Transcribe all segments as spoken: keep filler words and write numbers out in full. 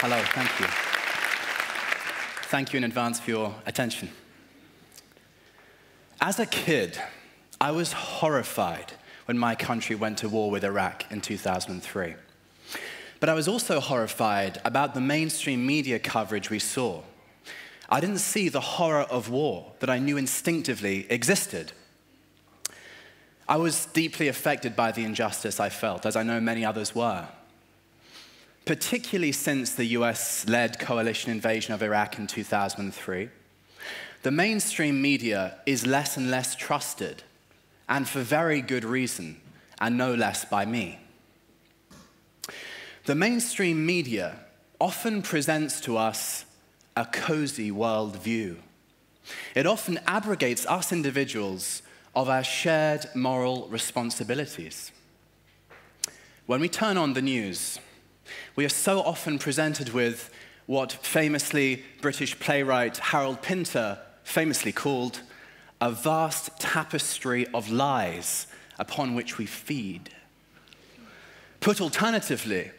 Hello, thank you. Thank you in advance for your attention. As a kid, I was horrified when my country went to war with Iraq in two thousand three. But I was also horrified about the mainstream media coverage we saw. I didn't see the horror of war that I knew instinctively existed. I was deeply affected by the injustice I felt, as I know many others were. Particularly since the U S-led coalition invasion of Iraq in two thousand three, the mainstream media is less and less trusted, and for very good reason, and no less by me. The mainstream media often presents to us a cozy world view. It often abrogates us individuals of our shared moral responsibilities. When we turn on the news, we are so often presented with what famously British playwright Harold Pinter famously called a vast tapestry of lies upon which we feed. Put alternatively,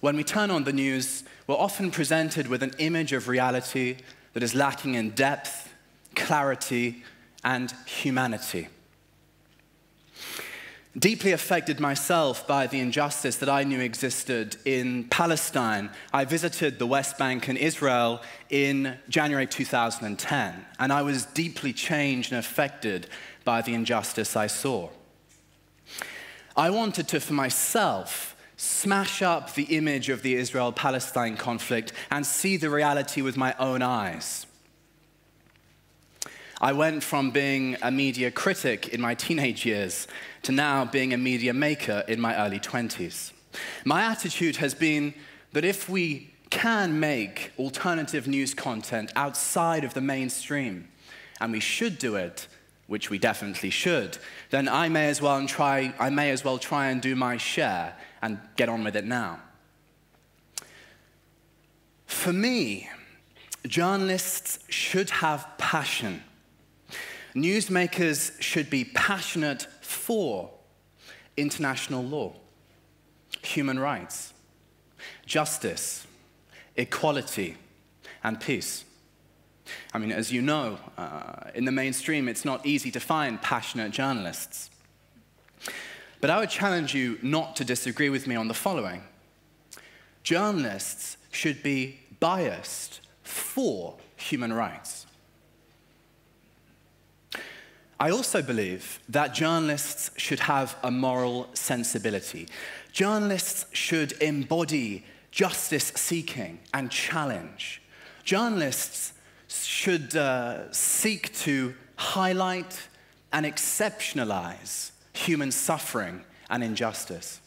when we turn on the news, we're often presented with an image of reality that is lacking in depth, clarity, and humanity. Deeply affected myself by the injustice that I knew existed in Palestine, I visited the West Bank and Israel in January two thousand ten, and I was deeply changed and affected by the injustice I saw. I wanted to, for myself, smash up the image of the Israel-Palestine conflict and see the reality with my own eyes. I went from being a media critic in my teenage years to now being a media maker in my early twenties. My attitude has been that if we can make alternative news content outside of the mainstream, and we should do it, which we definitely should, then I may as well try, I may as well try and do my share and get on with it now. For me, journalists should have passion. Newsmakers should be passionate for international law, human rights, justice, equality, and peace. I mean, as you know, uh, in the mainstream, it's not easy to find passionate journalists. But I would challenge you not to disagree with me on the following. Journalists should be biased for human rights. I also believe that journalists should have a moral sensibility. Journalists should embody justice-seeking and challenge. Journalists should uh, seek to highlight and exceptionalize human suffering and injustice.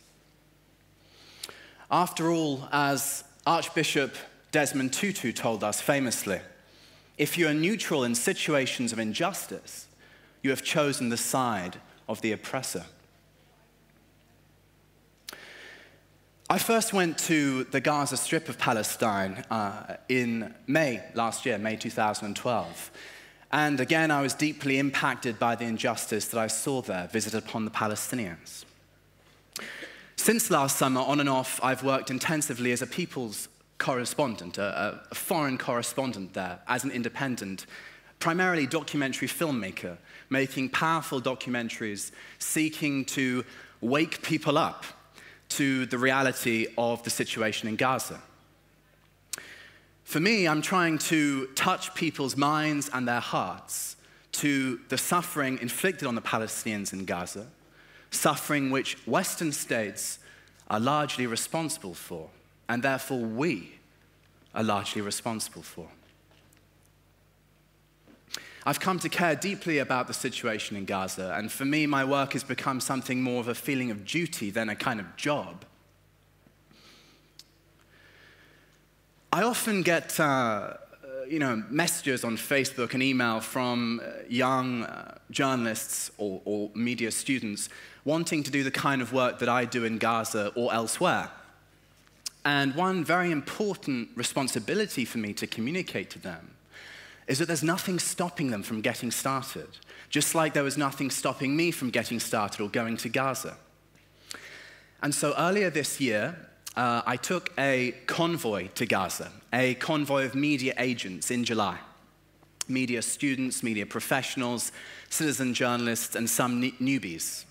After all, as Archbishop Desmond Tutu told us famously, if you are neutral in situations of injustice, you have chosen the side of the oppressor. I first went to the Gaza Strip of Palestine uh, in May last year, May two thousand twelve. And again, I was deeply impacted by the injustice that I saw there, visited upon the Palestinians. Since last summer, on and off, I've worked intensively as a people's correspondent, a, a foreign correspondent there, as an independent, primarily documentary filmmaker, making powerful documentaries, seeking to wake people up to the reality of the situation in Gaza. For me, I'm trying to touch people's minds and their hearts to the suffering inflicted on the Palestinians in Gaza, suffering which Western states are largely responsible for, and therefore we are largely responsible for. I've come to care deeply about the situation in Gaza, and for me, my work has become something more of a feeling of duty than a kind of job. I often get uh, you know, messages on Facebook and email from young uh, journalists or, or media students wanting to do the kind of work that I do in Gaza or elsewhere. And one very important responsibility for me to communicate to them is that there's nothing stopping them from getting started, just like there was nothing stopping me from getting started or going to Gaza. And so earlier this year, uh, I took a convoy to Gaza, a convoy of media agents in July. Media students, media professionals, citizen journalists, and some newbies.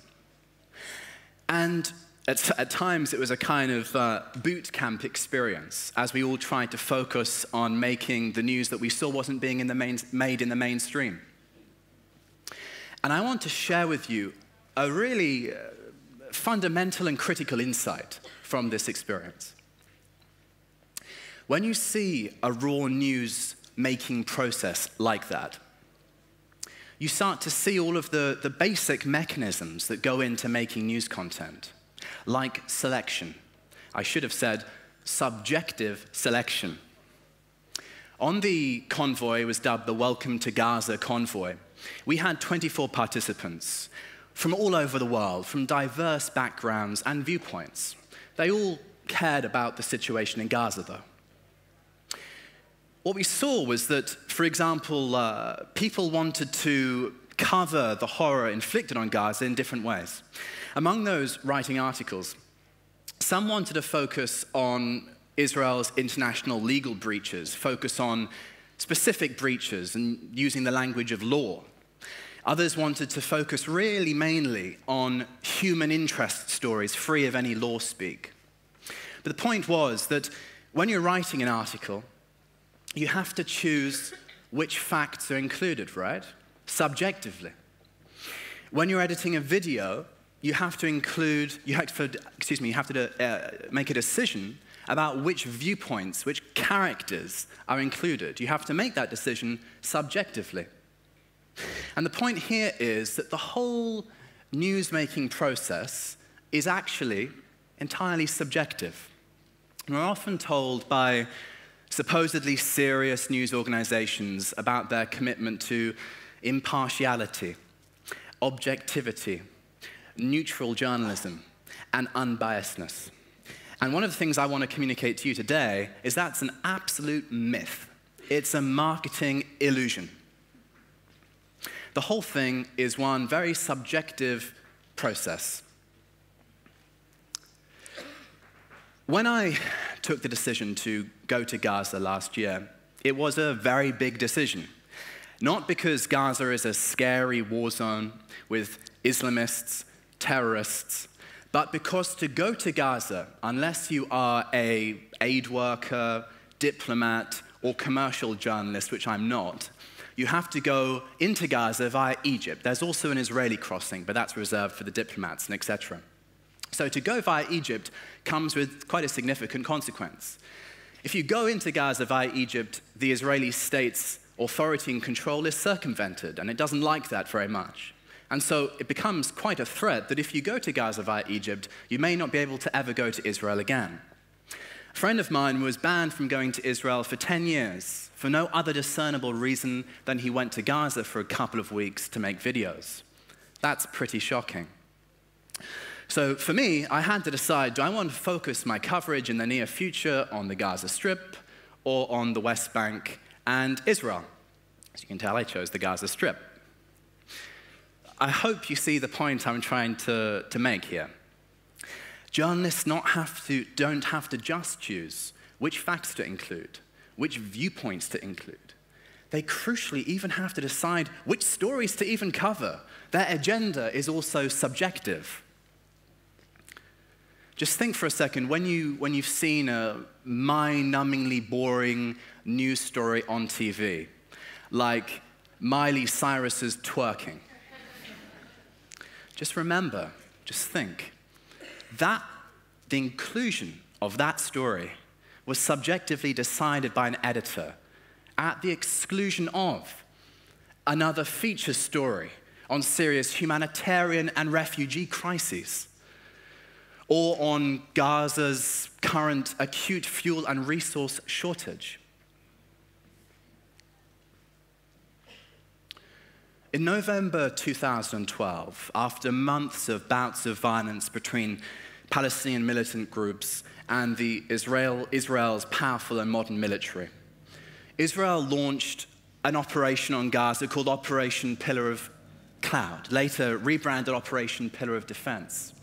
And at, at times, it was a kind of uh, boot camp experience, as we all tried to focus on making the news that we saw wasn't being in the main, made in the mainstream. And I want to share with you a really uh, fundamental and critical insight from this experience. When you see a raw news making process like that, you start to see all of the, the basic mechanisms that go into making news content, like selection. I should have said subjective selection. On the convoy, it was dubbed the Welcome to Gaza Convoy, we had twenty-four participants from all over the world, from diverse backgrounds and viewpoints. They all cared about the situation in Gaza, though. What we saw was that, for example, uh, people wanted to cover the horror inflicted on Gaza in different ways. Among those writing articles, some wanted to focus on Israel's international legal breaches, focus on specific breaches and using the language of law. Others wanted to focus really mainly on human interest stories, free of any law speak. But the point was that when you're writing an article, you have to choose which facts are included, right? Subjectively. When you're editing a video, you have to include, you have to, excuse me, you have to uh, make a decision about which viewpoints, which characters are included. You have to make that decision subjectively. And the point here is that the whole news-making process is actually entirely subjective. And we're often told by supposedly serious news organizations about their commitment to impartiality, objectivity, neutral journalism, and unbiasedness. And one of the things I want to communicate to you today is that's an absolute myth. It's a marketing illusion. The whole thing is one very subjective process. When I took the decision to go to Gaza last year, it was a very big decision. Not because Gaza is a scary war zone with Islamists, terrorists, but because to go to Gaza, unless you are an aid worker, diplomat, or commercial journalist, which I'm not, you have to go into Gaza via Egypt. There's also an Israeli crossing, but that's reserved for the diplomats and et cetera. So to go via Egypt comes with quite a significant consequence. If you go into Gaza via Egypt, the Israeli state's authority and control is circumvented, and it doesn't like that very much. And so it becomes quite a threat that if you go to Gaza via Egypt, you may not be able to ever go to Israel again. A friend of mine was banned from going to Israel for ten years for no other discernible reason than he went to Gaza for a couple of weeks to make videos. That's pretty shocking. So for me, I had to decide, do I want to focus my coverage in the near future on the Gaza Strip or on the West Bank and Israel? As you can tell, I chose the Gaza Strip. I hope you see the point I'm trying to, to make here. Journalists not have to, don't have to just choose which facts to include, which viewpoints to include. They crucially even have to decide which stories to even cover. Their agenda is also subjective. Just think for a second, when, you, when you've seen a mind-numbingly boring news story on T V, like Miley Cyrus's twerking, just remember, just think, that the inclusion of that story was subjectively decided by an editor at the exclusion of another feature story on serious humanitarian and refugee crises, or on Gaza's current acute fuel and resource shortage. In November two thousand twelve, after months of bouts of violence between Palestinian militant groups and the Israel, Israel's powerful and modern military, Israel launched an operation on Gaza called Operation Pillar of Cloud, later rebranded Operation Pillar of Defense.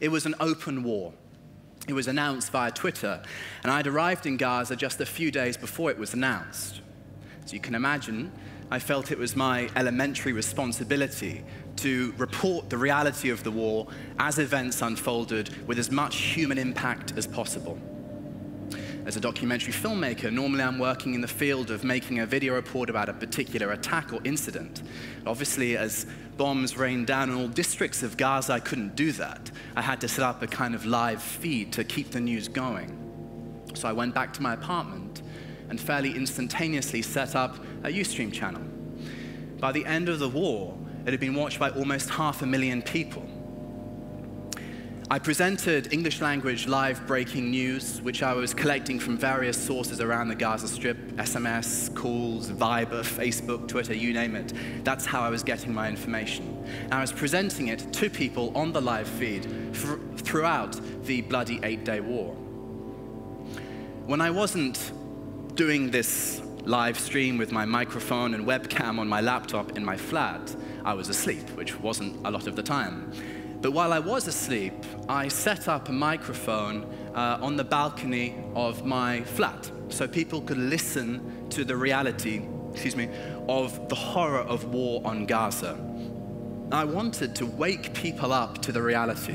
It was an open war. It was announced via Twitter, and I'd arrived in Gaza just a few days before it was announced. So you can imagine, I felt it was my elementary responsibility to report the reality of the war as events unfolded with as much human impact as possible. As a documentary filmmaker, normally I'm working in the field of making a video report about a particular attack or incident. Obviously, as bombs rained down on all districts of Gaza, I couldn't do that. I had to set up a kind of live feed to keep the news going. So I went back to my apartment and fairly instantaneously set up a Ustream channel. By the end of the war, it had been watched by almost half a million people. I presented English-language live breaking news, which I was collecting from various sources around the Gaza Strip, S M S, calls, Viber, Facebook, Twitter, you name it. That's how I was getting my information. And I was presenting it to people on the live feed throughout the bloody eight-day war. When I wasn't doing this live stream with my microphone and webcam on my laptop in my flat, I was asleep, which wasn't a lot of the time. But while I was asleep, I set up a microphone uh, on the balcony of my flat so people could listen to the reality, excuse me, of the horror of war on Gaza. I wanted to wake people up to the reality.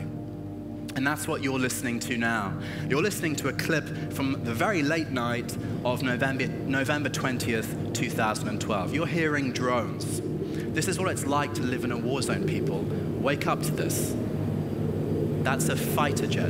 And that's what you're listening to now. You're listening to a clip from the very late night of November, November twentieth, two thousand twelve. You're hearing drones. This is what it's like to live in a war zone, people. Wake up to this. That's a fighter jet.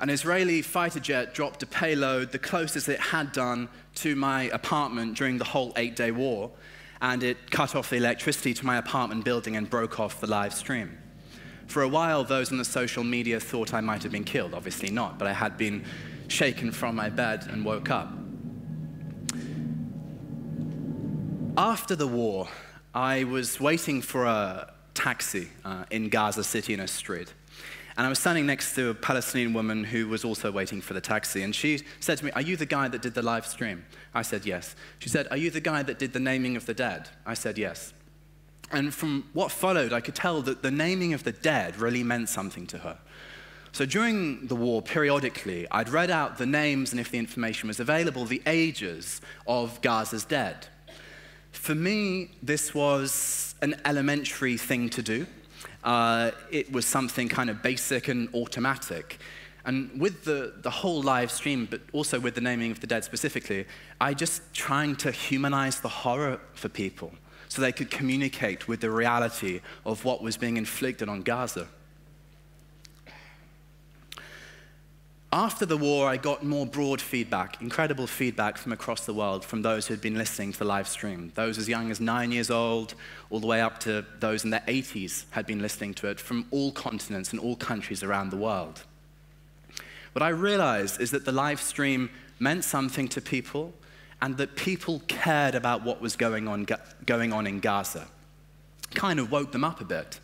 An Israeli fighter jet dropped a payload, the closest it had done to my apartment during the whole eight-day war, and it cut off the electricity to my apartment building and broke off the live stream. For a while, those on the social media thought I might have been killed. Obviously not, but I had been shaken from my bed and woke up. After the war, I was waiting for a taxi uh, in Gaza City in a street. And I was standing next to a Palestinian woman who was also waiting for the taxi. And she said to me, "Are you the guy that did the live stream?" I said, "Yes." She said, "Are you the guy that did the naming of the dead?" I said, "Yes." And from what followed, I could tell that the naming of the dead really meant something to her. So during the war, periodically, I'd read out the names and, if the information was available, the ages of Gaza's dead. For me, this was an elementary thing to do. Uh, it was something kind of basic and automatic. And with the, the whole live stream, but also with the naming of the dead specifically, I just trying to humanize the horror for people so they could communicate with the reality of what was being inflicted on Gaza. After the war, I got more broad feedback, incredible feedback from across the world from those who had been listening to the live stream. Those as young as nine years old, all the way up to those in their eighties had been listening to it from all continents and all countries around the world. What I realized is that the live stream meant something to people, and that people cared about what was going on, going on in Gaza. Kind of woke them up a bit.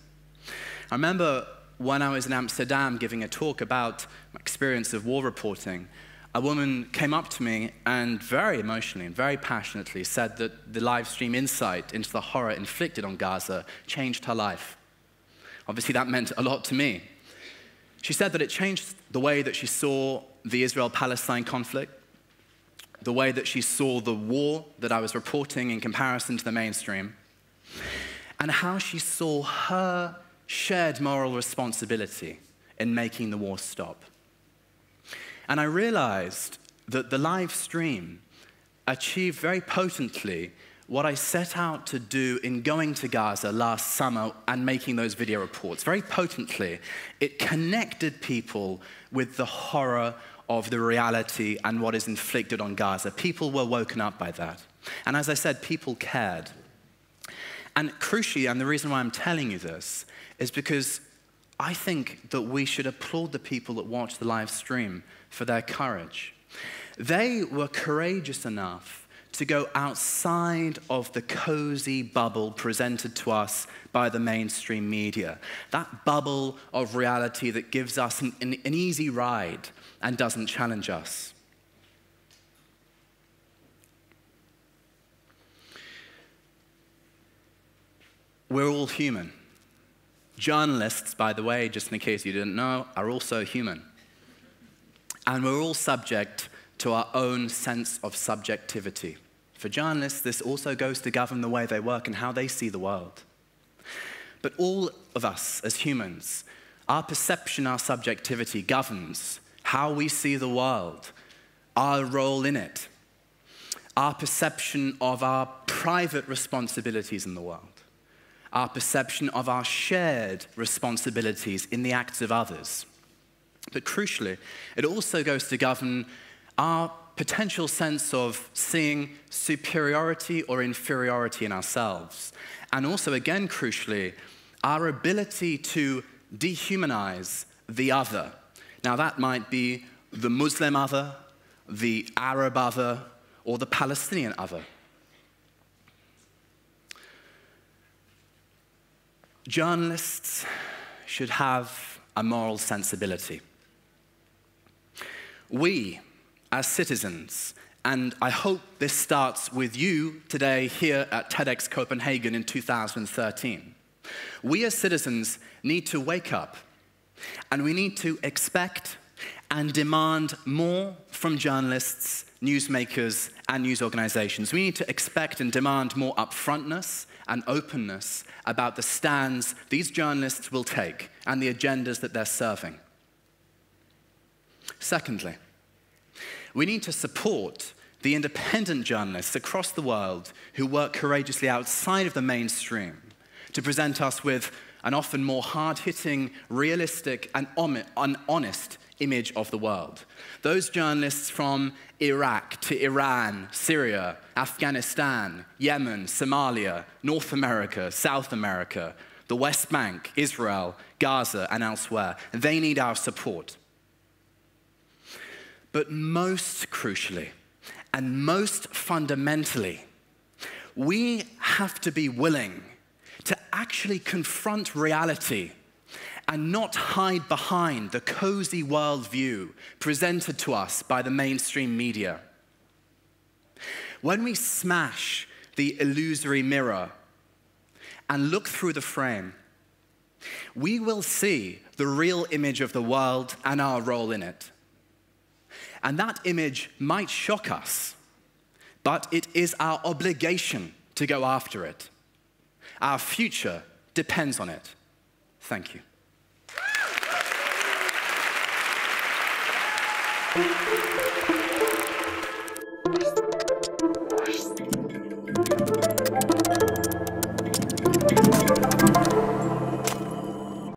I remember when I was in Amsterdam giving a talk about my experience of war reporting, a woman came up to me and very emotionally and very passionately said that the live stream insight into the horror inflicted on Gaza changed her life. Obviously, that meant a lot to me. She said that it changed the way that she saw the Israel-Palestine conflict, the way that she saw the war that I was reporting in comparison to the mainstream, and how she saw her shared moral responsibility in making the war stop. And I realized that the live stream achieved very potently what I set out to do in going to Gaza last summer and making those video reports. Very potently, it connected people with the horror of the reality and what is inflicted on Gaza. People were woken up by that. And as I said, people cared. And crucially, and the reason why I'm telling you this, is because I think that we should applaud the people that watched the live stream for their courage. They were courageous enough to go outside of the cozy bubble presented to us by the mainstream media. That bubble of reality that gives us an, an, an easy ride and doesn't challenge us. We're all human. Journalists, by the way, just in case you didn't know, are also human. And we're all subject to our own sense of subjectivity. For journalists, this also goes to govern the way they work and how they see the world. But all of us as humans, our perception, our subjectivity governs how we see the world, our role in it, our perception of our private responsibilities in the world, our perception of our shared responsibilities in the acts of others. But crucially, it also goes to govern our potential sense of seeing superiority or inferiority in ourselves. And also, again, crucially, our ability to dehumanize the other. Now, that might be the Muslim other, the Arab other, or the Palestinian other. Journalists should have a moral sensibility. We, as citizens, and I hope this starts with you today here at TEDx Copenhagen in two thousand thirteen, we as citizens need to wake up, and we need to expect and demand more from journalists, newsmakers, and news organizations. We need to expect and demand more upfrontness and openness about the stands these journalists will take and the agendas that they're serving. Secondly, we need to support the independent journalists across the world who work courageously outside of the mainstream to present us with an often more hard-hitting, realistic, and honest image of the world. Those journalists from Iraq to Iran, Syria, Afghanistan, Yemen, Somalia, North America, South America, the West Bank, Israel, Gaza, and elsewhere, they need our support. But most crucially, and most fundamentally, we have to be willing to actually confront reality and not hide behind the cozy worldview presented to us by the mainstream media. When we smash the illusory mirror and look through the frame, we will see the real image of the world and our role in it. And that image might shock us, but it is our obligation to go after it. Our future depends on it. Thank you. Thank you.